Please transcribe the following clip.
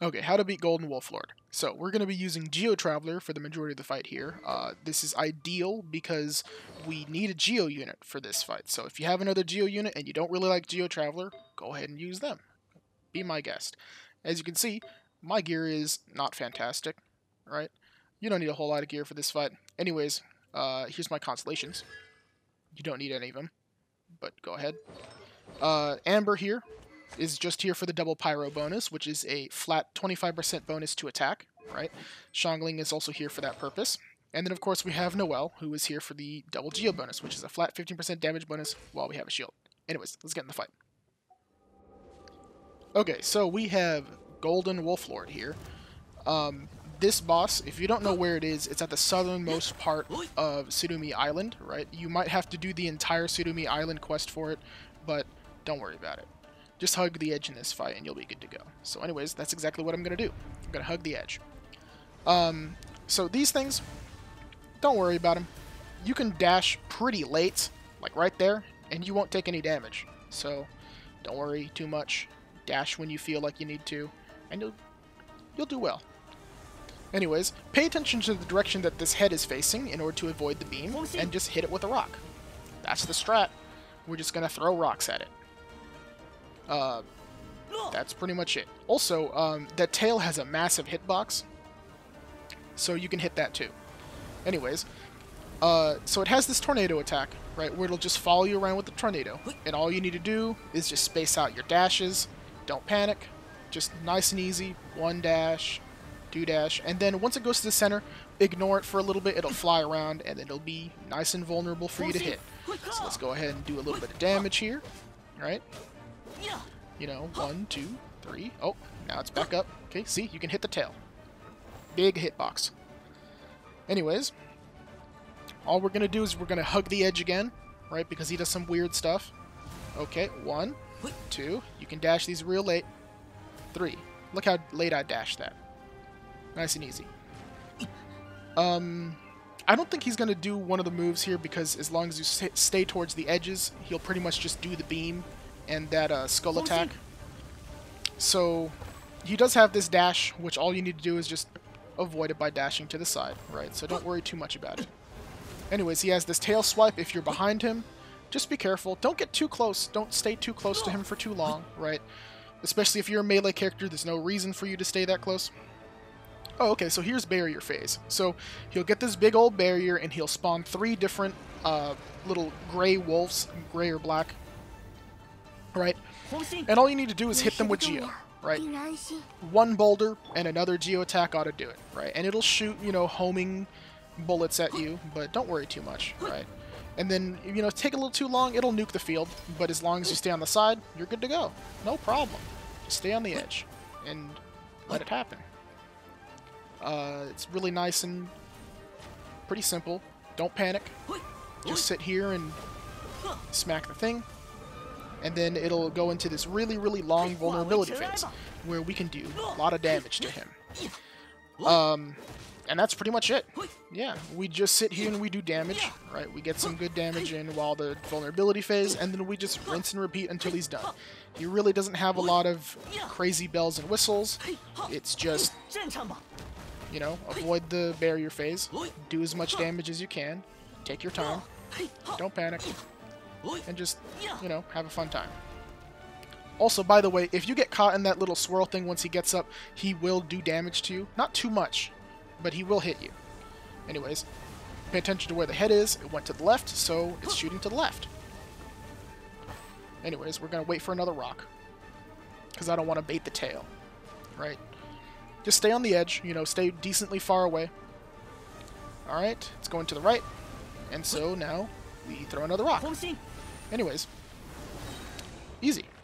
Okay, how to beat Golden Wolflord. So we're going to be using Geo Traveler for the majority of the fight here. This is ideal because we need a Geo unit for this fight. So if you have another Geo unit and you don't really like Geo Traveler, go ahead and use them. Be my guest. As you can see, my gear is not fantastic, right? You don't need a whole lot of gear for this fight. Anyways, here's my constellations. You don't need any of them, but go ahead. Amber here is just here for the double pyro bonus, which is a flat 25% bonus to attack, right? Xiangling is also here for that purpose. And then, of course, we have Noelle, who is here for the double Geo bonus, which is a flat 15% damage bonus while we have a shield. Anyways, let's get in the fight. Okay, so we have Golden Wolflord here. This boss, if you don't know where it is, it's at the southernmost part of Tsurumi Island, right? You might have to do the entire Tsurumi Island quest for it, but don't worry about it. Just hug the edge in this fight and you'll be good to go. So anyways, that's exactly what I'm going to do. I'm going to hug the edge. So these things, don't worry about them. You can dash pretty late, like right there, and you won't take any damage. So don't worry too much. Dash when you feel like you need to, and you'll do well. Anyways, pay attention to the direction that this head is facing in order to avoid the beam, and just hit it with a rock. That's the strat. We're just going to throw rocks at it. That's pretty much it. Also, that tail has a massive hitbox, so you can hit that too. Anyways, so it has this tornado attack, right, where it'll just follow you around with the tornado, and all you need to do is just space out your dashes, don't panic, just nice and easy, one dash, two dash, and then once it goes to the center, ignore it for a little bit, it'll fly around, and then it'll be nice and vulnerable for you to hit. So let's go ahead and do a little bit of damage here, right? You know, 1, 2, 3. Oh, now it's back up. Okay, see, you can hit the tail. Big hitbox. Anyways, all we're going to do is we're going to hug the edge again, right, because he does some weird stuff. Okay, 1, 2. You can dash these real late. 3. Look how late I dashed that. Nice and easy. I don't think he's going to do one of the moves here because as long as you stay towards the edges, he'll pretty much just do the beam and that skull attack. So he does have this dash, which all you need to do is just avoid it by dashing to the side, right? So don't worry too much about it. Anyways, he has this tail swipe if you're behind him. Just be careful. Don't get too close. Don't stay too close to him for too long, right? Especially if you're a melee character, there's no reason for you to stay that close. Oh, okay, so here's barrier phase. So he'll get this big old barrier, and he'll spawn 3 different little gray wolves, gray or black, right? And all you need to do is hit them with Geo, right? 1 boulder and another Geo attack ought to do it, right? And it'll shoot, you know, homing bullets at you, but don't worry too much, right? And then, you know, take a little too long, it'll nuke the field, but as long as you stay on the side, you're good to go. No problem. Just stay on the edge and let it happen. It's really nice and pretty simple. Don't panic. Just sit here and smack the thing. And then it'll go into this really, really long vulnerability phase, where we can do a lot of damage to him. And that's pretty much it. Yeah, we just sit here and we do damage, right? We get some good damage in while the vulnerability phase, and then we just rinse and repeat until he's done. He really doesn't have a lot of crazy bells and whistles. It's just, you know, avoid the barrier phase, do as much damage as you can, take your time, don't panic, and just, you know, have a fun time. Also, by the way, if you get caught in that little swirl thing once he gets up, he will do damage to you. Not too much, but he will hit you. Anyways, pay attention to where the head is. It went to the left, so it's shooting to the left. Anyways, we're going to wait for another rock, because I don't want to bait the tail, right? Just stay on the edge, you know, stay decently far away. Alright, it's going to the right, and so now we throw another rock. Anyways, easy.